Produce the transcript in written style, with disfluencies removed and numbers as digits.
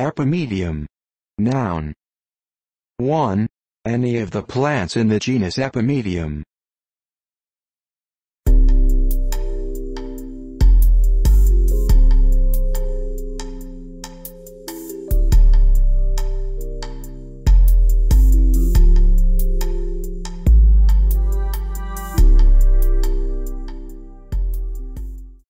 Epimedium. Noun. 1. Any of the plants in the genus Epimedium.